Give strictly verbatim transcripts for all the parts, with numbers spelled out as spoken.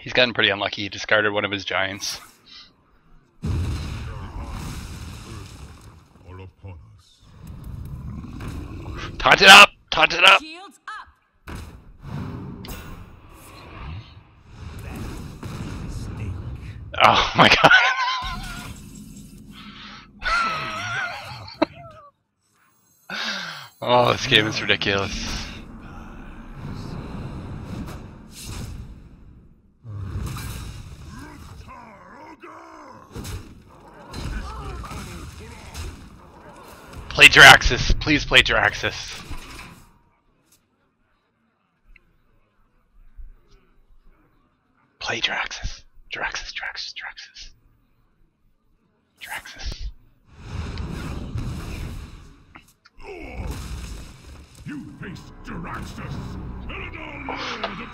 He's gotten pretty unlucky. He discarded one of his giants. Taunt it up! Taunt it up! Oh my god. Oh, this game is ridiculous. Play Jaraxxus. Please play Jaraxxus. Play Jaraxxus. Jaraxxus, Jaraxxus, Jaraxxus. Jaraxxus. You face Jaraxxus, Eladon Lord of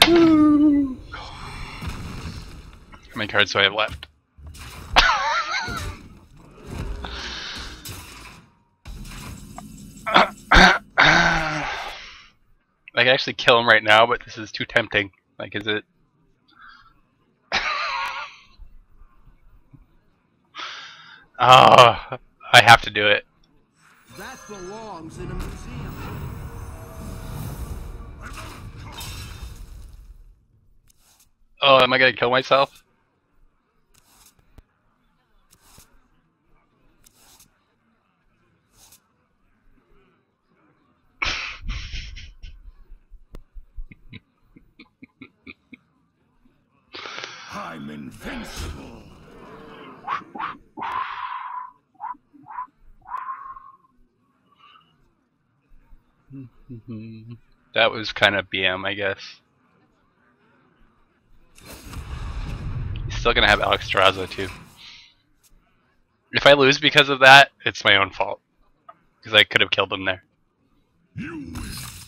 the Burning Leaves. How many cards do I have left? I could actually kill him right now, but this is too tempting. Like, is it? Oh, I have to do it. That belongs in a museum. Oh, am I gonna kill myself? I'm invincible. That was kind of B M, I guess. He's still gonna have Alex Tarazzo too. If I lose because of that, it's my own fault, because I could have killed him there. You.